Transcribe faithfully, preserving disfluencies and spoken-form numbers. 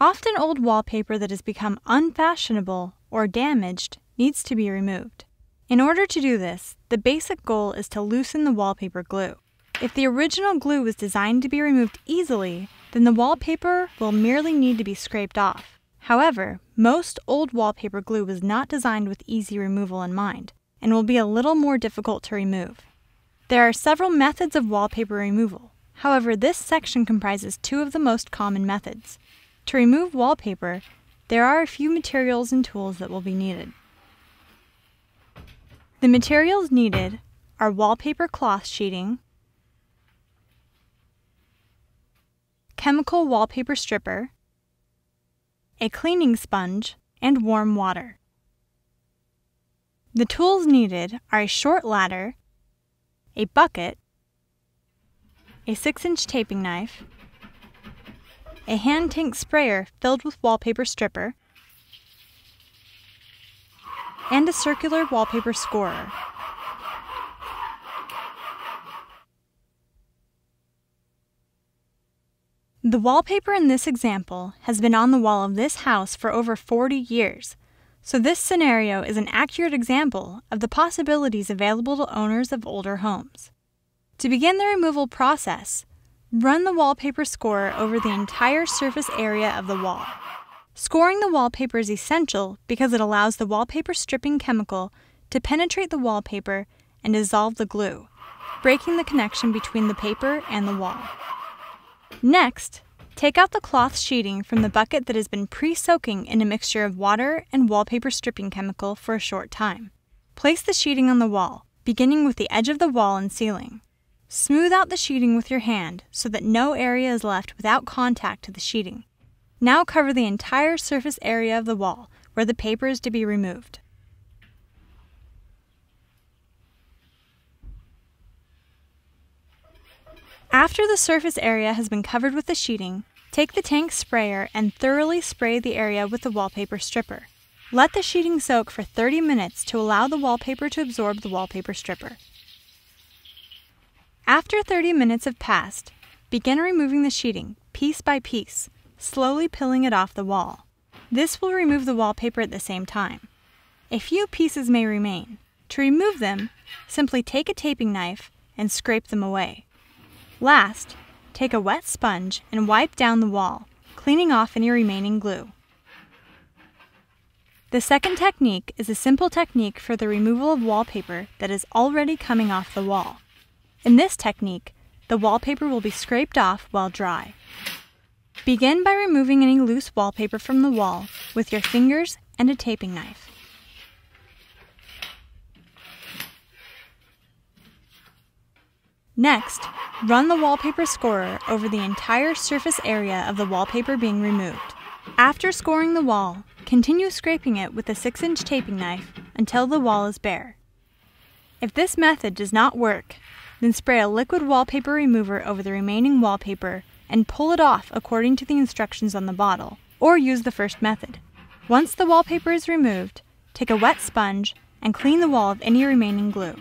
Often old wallpaper that has become unfashionable or damaged needs to be removed. In order to do this, the basic goal is to loosen the wallpaper glue. If the original glue was designed to be removed easily, then the wallpaper will merely need to be scraped off. However, most old wallpaper glue was not designed with easy removal in mind, and will be a little more difficult to remove. There are several methods of wallpaper removal. However, this section comprises two of the most common methods. To remove wallpaper, there are a few materials and tools that will be needed. The materials needed are wallpaper cloth sheeting, chemical wallpaper stripper, a cleaning sponge, and warm water. The tools needed are a short ladder, a bucket, a six inch taping knife, a hand tank sprayer filled with wallpaper stripper, and a circular wallpaper scorer. The wallpaper in this example has been on the wall of this house for over forty years, so this scenario is an accurate example of the possibilities available to owners of older homes. To begin the removal process, run the wallpaper scorer over the entire surface area of the wall. Scoring the wallpaper is essential because it allows the wallpaper stripping chemical to penetrate the wallpaper and dissolve the glue, breaking the connection between the paper and the wall. Next, take out the cloth sheeting from the bucket that has been pre-soaking in a mixture of water and wallpaper stripping chemical for a short time. Place the sheeting on the wall, beginning with the edge of the wall and ceiling. Smooth out the sheeting with your hand so that no area is left without contact to the sheeting. Now cover the entire surface area of the wall where the paper is to be removed. After the surface area has been covered with the sheeting, take the tank sprayer and thoroughly spray the area with the wallpaper stripper. Let the sheeting soak for thirty minutes to allow the wallpaper to absorb the wallpaper stripper. After thirty minutes have passed, begin removing the sheeting, piece by piece, slowly peeling it off the wall. This will remove the wallpaper at the same time. A few pieces may remain. To remove them, simply take a taping knife and scrape them away. Last, take a wet sponge and wipe down the wall, cleaning off any remaining glue. The second technique is a simple technique for the removal of wallpaper that is already coming off the wall. In this technique, the wallpaper will be scraped off while dry. Begin by removing any loose wallpaper from the wall with your fingers and a taping knife. Next, run the wallpaper scorer over the entire surface area of the wallpaper being removed. After scoring the wall, continue scraping it with a six inch taping knife until the wall is bare. If this method does not work, then spray a liquid wallpaper remover over the remaining wallpaper and pull it off according to the instructions on the bottle, or use the first method. Once the wallpaper is removed, take a wet sponge and clean the wall of any remaining glue.